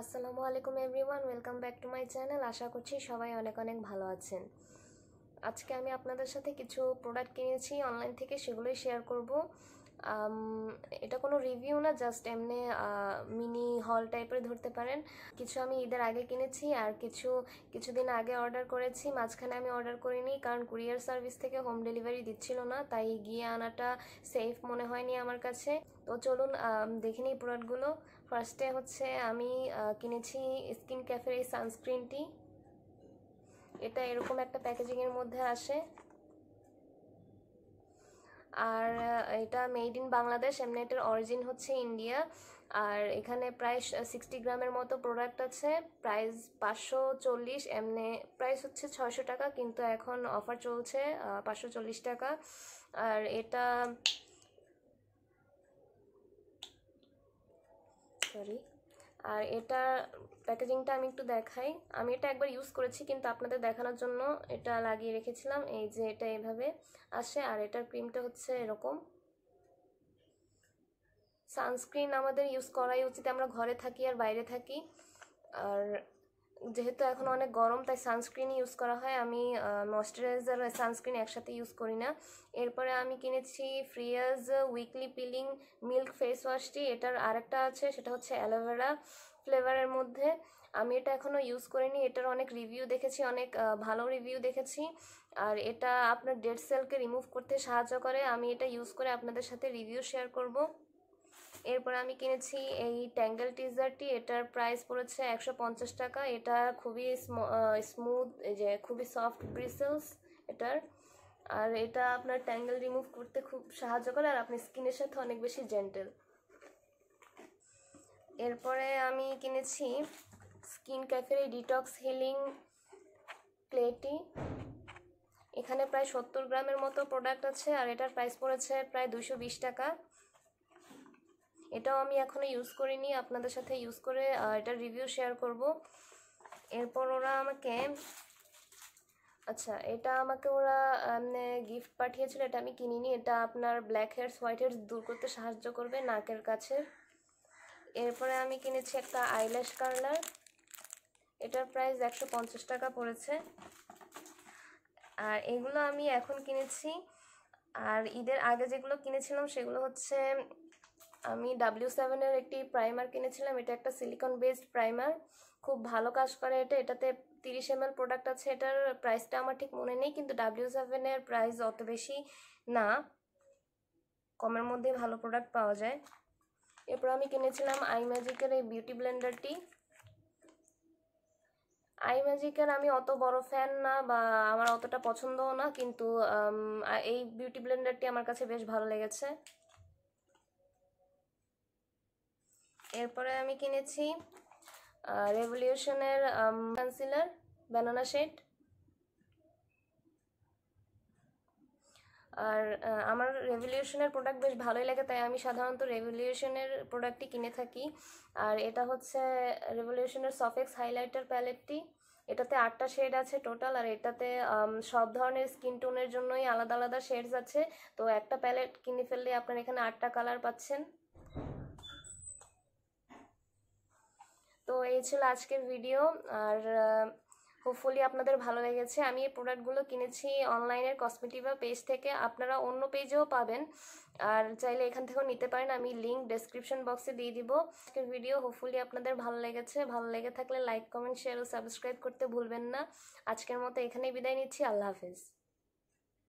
আসসালামু আলাইকুম everyone welcome back to my channel. आशा করছি সবাই অনেক অনেক ভালো আছেন। আজকে আমি আপনাদের সাথে কিছু প্রোডাক্ট কিনেছি অনলাইন থেকে, সেগুলোই শেয়ার করব। এটা কোনো রিভিউ না, জাস্ট এমনি মিনি হল টাইপের ধরতে পারেন। কিছু আমি ঈদের আগে কিনেছি আর কিছুদিন আগে অর্ডার করেছি। মাঝখানে আমি অর্ডার করিনি কারণ কুরিয়ার সার্ভিস থেকে হোম ডেলিভারি দিচ্ছিল না, তাই গিয়ে আনাটা সেফ মনে হয়নি আমার কাছে। তো চলুন দেখে নিই প্রোডাক্টগুলো। ফার্স্টে হচ্ছে আমি কিনেছি স্কিন ক্যাফের এই সানস্ক্রিনটি। এটা এরকম একটা প্যাকেজিংয়ের মধ্যে আসে আর এটা মেড ইন বাংলাদেশ। এমনি এটার অরিজিন হচ্ছে ইন্ডিয়া। আর এখানে প্রায় 60 গ্রামের মতো প্রোডাক্ট আছে। প্রাইস 540, এমনি প্রাইস হচ্ছে 600 টাকা, কিন্তু এখন অফার চলছে 540 টাকা। আর এটা এটা প্যাকেজিংটা আমি একটু দেখাই। আমি এটা একবার ইউজ করেছি কিন্তু আপনাদের দেখানোর জন্য এটা লাগিয়ে রেখেছিলাম। এই যে এটা এভাবে আসে আর এটার ক্রিমটা হচ্ছে এরকম। সানস্ক্রিন আমাদের ইউজ করাই উচিত, আমরা ঘরে থাকি আর বাইরে থাকি, আর যেহেতু এখন অনেক গরম তাই সানস্ক্রিনই ইউজ করা হয়। আমি ময়শ্চারাইজার আর সানস্ক্রিন একসাথে ইউজ করি না। এরপরে আমি কিনেছি ফ্রিয়াস উইকলি পিলিং মিল্ক ফেস ওয়াশটি। এটার আরেকটা আছে, সেটা হচ্ছে অ্যালোভেরা ফ্লেভারের মধ্যে। আমি এটা এখনও ইউজ করিনি। এটার অনেক রিভিউ দেখেছি, অনেক ভালো রিভিউ দেখেছি। আর এটা আপনার ডেড সেলকে রিমুভ করতে সাহায্য করে। আমি এটা ইউজ করে আপনাদের সাথে রিভিউ শেয়ার করব। এরপর আমি কিনেছি এই ট্যাঙ্গল টিজারটি। এটার প্রাইস পড়েছে 150 টাকা। এটা খুবই স্মুথ, যে খুবই সফট ব্রিসেলস এটার, আর এটা আপনার ট্যাঙ্গল রিমুভ করতে খুব সাহায্য করে আর আপনার স্কিনের সাথে অনেক বেশি জেন্টেল। এরপরে আমি কিনেছি স্কিন ক্যাফের এই ডিটক্স হিলিং ক্লেটি। এখানে প্রায় 70 গ্রামের মতো প্রোডাক্ট আছে আর এটার প্রাইস পড়েছে প্রায় 220 টাকা। এটাও আমি এখনও ইউজ করিনি, আপনাদের সাথে ইউজ করে এটার রিভিউ শেয়ার করব। এরপর এটা আমাকে ওরা গিফট পাঠিয়েছিল, এটা আমি কিনিনি। এটা আপনার ব্ল্যাক হেয়ারস, হোয়াইট হেয়ারস দূর করতে সাহায্য করবে নাকের কাছে। এরপরে আমি কিনেছি একটা আইল্যাশ কার্লার। এটার প্রাইস 150 টাকা পড়েছে। আর এগুলো আমি এখন কিনেছি। আর ঈদের আগে যেগুলো কিনেছিলাম সেগুলো হচ্ছে আমি W7 এর একটি প্রাইমার কিনেছিলাম। এটা একটা সিলিকন বেসড প্রাইমার, খুব ভালো কাজ করে এটা। এটাতে 30 ml প্রোডাক্ট আছে। এটার প্রাইসটা আমার ঠিক মনে নেই, কিন্তু W7 এর প্রাইস অত বেশি না, কমের মধ্যে ভালো প্রোডাক্ট পাওয়া যায়। এরপর আমি কিনেছিলাম আই ম্যাজিকের এই বিউটি ব্লেন্ডারটি। আই ম্যাজিকের আমি অত বড় ফ্যান না বা আমার অতটা পছন্দও না, কিন্তু এই বিউটি ব্লেন্ডারটি আমার কাছে বেশ ভালো লেগেছে। এরপরে আমি কিনেছি রেভলিউশনের কনসিলার ব্যানানা শেড। আর আমার রেভলিউশনের প্রোডাক্ট বেশ ভালোই লাগে, তাই আমি সাধারণত রেভলিউশনের প্রোডাক্টটি কিনে থাকি। আর এটা হচ্ছে রেভলিউশনের সফেক্স হাইলাইটার প্যালেটটি। এটাতে 8টা শেড আছে টোটাল, আর এটাতে সব ধরনের স্কিন টোনের জন্যই আলাদা আলাদা শেডস আছে। তো একটা প্যালেট কিনে ফেললে আপনার এখানে 8টা কালার পাচ্ছেন। তো এই ছিল আজকের ভিডিও, আর হোপফুলি আপনাদের ভালো লেগেছে। আমি এই প্রোডাক্টগুলো কিনেছি অনলাইনের কসমেটিভা পেজ থেকে, আপনারা অন্য পেজেও পাবেন, আর চাইলে এখান থেকেও নিতে পারেন। আমি লিঙ্ক ডেসক্রিপশন বক্সে দিয়ে দিব। আজকের ভিডিও হোপফুলি আপনাদের ভালো লেগেছে। ভালো লেগে থাকলে লাইক, কমেন্ট, শেয়ার ও সাবস্ক্রাইব করতে ভুলবেন না। আজকের মতো এখানেই বিদায় নিচ্ছি। আল্লাহ হাফেজ।